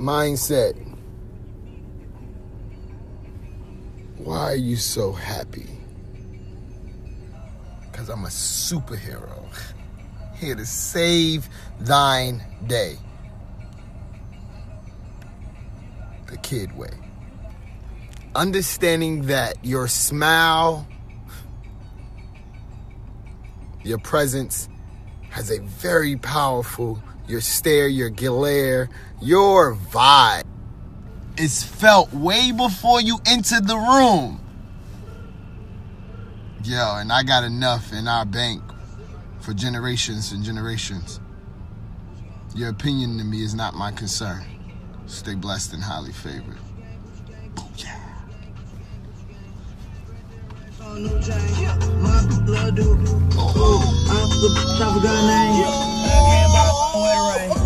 mindset. Why are you so happy? Because I'm a superhero here to save thine day. The kid way. Understanding that your smile, your presence has a very powerful, your stare, your glare, your vibe. It's felt way before you enter the room. Yo, and I got enough in our bank for generations and generations. Your opinion to me is not my concern. Stay blessed and highly favored. Booyah. Oh.